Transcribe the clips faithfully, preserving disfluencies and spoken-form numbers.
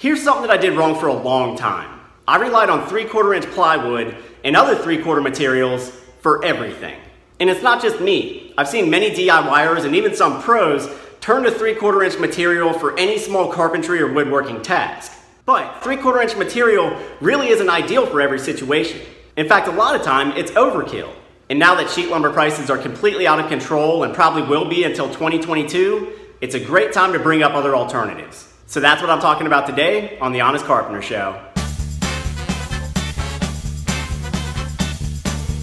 Here's something that I did wrong for a long time. I relied on three-quarter inch plywood and other three-quarter materials for everything. And it's not just me. I've seen many D I Y ers and even some pros turn to three-quarter inch material for any small carpentry or woodworking task. But three-quarter inch material really isn't ideal for every situation. In fact, a lot of time it's overkill. And now that sheet lumber prices are completely out of control and probably will be until twenty twenty-two, it's a great time to bring up other alternatives. So that's what I'm talking about today on The Honest Carpenter Show.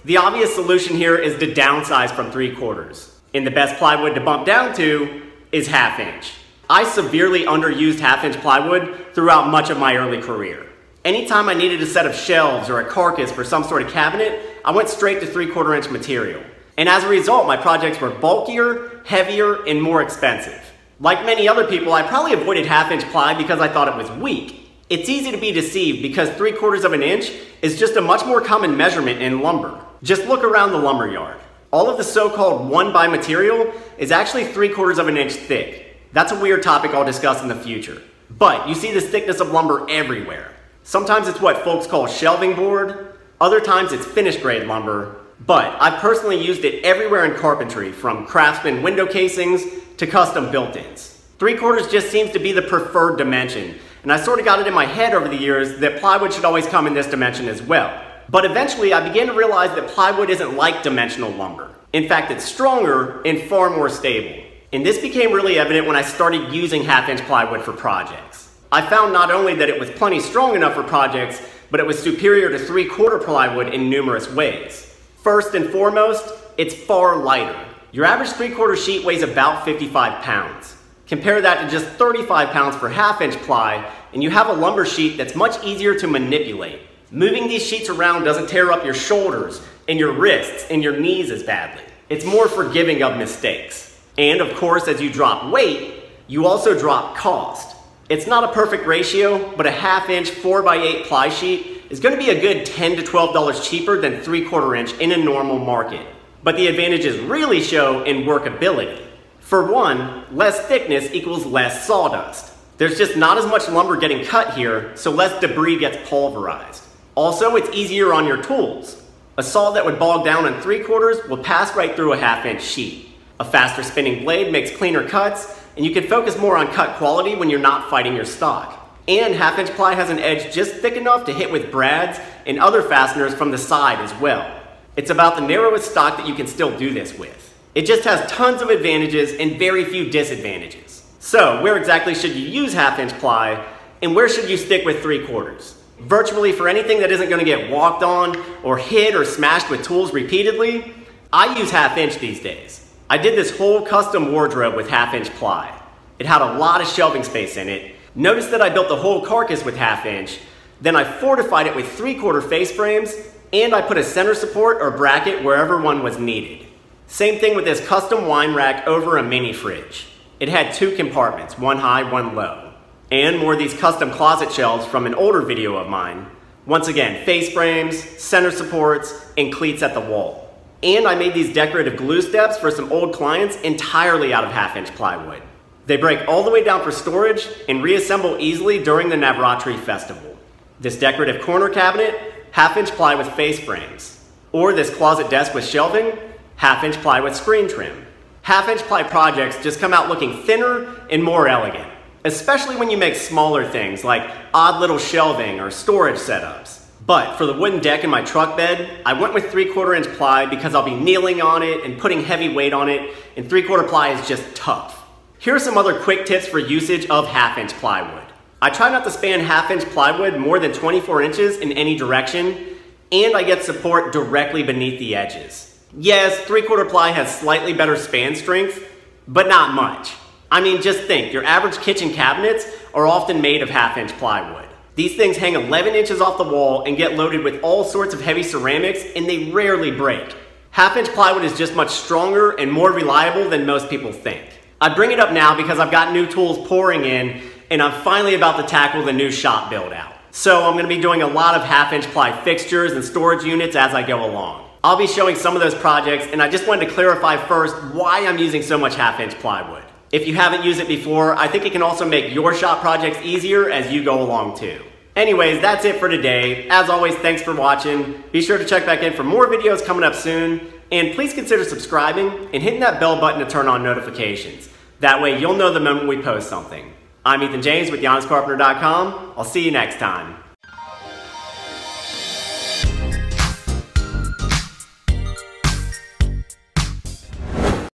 The obvious solution here is to downsize from three quarters. And the best plywood to bump down to is half inch. I severely underused half inch plywood throughout much of my early career. Anytime I needed a set of shelves or a carcass for some sort of cabinet, I went straight to three quarter inch material. And as a result, my projects were bulkier, heavier, and more expensive. Like many other people, I probably avoided half inch ply because I thought it was weak. It's easy to be deceived because three quarters of an inch is just a much more common measurement in lumber. Just look around the lumber yard. All of the so-called one by material is actually three quarters of an inch thick. That's a weird topic I'll discuss in the future. But you see this thickness of lumber everywhere. Sometimes it's what folks call shelving board, other times it's finished grade lumber, but I personally used it everywhere in carpentry, from Craftsman window casings to custom built-ins. Three quarters just seems to be the preferred dimension, and I sort of got it in my head over the years that plywood should always come in this dimension as well. But eventually I began to realize that plywood isn't like dimensional lumber. In fact, it's stronger and far more stable. And this became really evident when I started using half-inch plywood for projects. I found not only that it was plenty strong enough for projects, but it was superior to three-quarter plywood in numerous ways. First and foremost, it's far lighter. Your average three-quarter sheet weighs about fifty-five pounds. Compare that to just thirty-five pounds for half-inch ply, and you have a lumber sheet that's much easier to manipulate. Moving these sheets around doesn't tear up your shoulders and your wrists and your knees as badly. It's more forgiving of mistakes. And of course, as you drop weight, you also drop cost. It's not a perfect ratio, but a half inch four by eight ply sheet is gonna be a good ten to twelve dollars cheaper than three-quarter inch in a normal market. But the advantages really show in workability. For one, less thickness equals less sawdust. There's just not as much lumber getting cut here, so less debris gets pulverized. Also, it's easier on your tools. A saw that would bog down in three quarters will pass right through a half inch sheet. A faster spinning blade makes cleaner cuts, and you can focus more on cut quality when you're not fighting your stock. And half inch ply has an edge just thick enough to hit with brads and other fasteners from the side as well. It's about the narrowest stock that you can still do this with. It just has tons of advantages and very few disadvantages. So where exactly should you use half inch ply, and where should you stick with three quarters? Virtually for anything that isn't gonna get walked on or hit or smashed with tools repeatedly, I use half inch these days. I did this whole custom wardrobe with half inch ply. It had a lot of shelving space in it. Notice that I built the whole carcass with half inch, then I fortified it with three quarter face frames, and I put a center support or bracket wherever one was needed. Same thing with this custom wine rack over a mini fridge. It had two compartments, one high, one low. And more of these custom closet shelves from an older video of mine. Once again, face frames, center supports, and cleats at the wall. And I made these decorative glue steps for some old clients entirely out of half-inch plywood. They break all the way down for storage and reassemble easily during the Navratri festival. This decorative corner cabinet, half-inch ply with face frames. Or this closet desk with shelving, half-inch ply with screen trim. Half-inch ply projects just come out looking thinner and more elegant, especially when you make smaller things like odd little shelving or storage setups. But for the wooden deck in my truck bed, I went with three-quarter inch ply because I'll be kneeling on it and putting heavy weight on it, and three-quarter ply is just tough. Here are some other quick tips for usage of half-inch plywood. I try not to span half-inch plywood more than twenty-four inches in any direction, and I get support directly beneath the edges. Yes, three-quarter ply has slightly better span strength, but not much. I mean, just think, your average kitchen cabinets are often made of half-inch plywood. These things hang eleven inches off the wall and get loaded with all sorts of heavy ceramics, and they rarely break. Half-inch plywood is just much stronger and more reliable than most people think. I bring it up now because I've got new tools pouring in, and I'm finally about to tackle the new shop build out. So I'm gonna be doing a lot of half inch ply fixtures and storage units as I go along. I'll be showing some of those projects, and I just wanted to clarify first why I'm using so much half inch plywood. If you haven't used it before, I think it can also make your shop projects easier as you go along too. Anyways, that's it for today. As always, thanks for watching. Be sure to check back in for more videos coming up soon. And please consider subscribing and hitting that bell button to turn on notifications. That way you'll know the moment we post something. I'm Ethan James with the honest carpenter dot com. I'll see you next time.